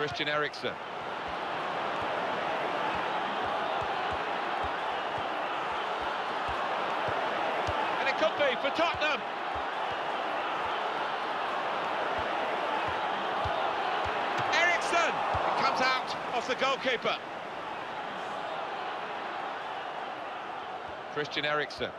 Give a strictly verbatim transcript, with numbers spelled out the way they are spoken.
Christian Eriksen. And it could be for Tottenham. Eriksen! It comes out off the goalkeeper. Christian Eriksen.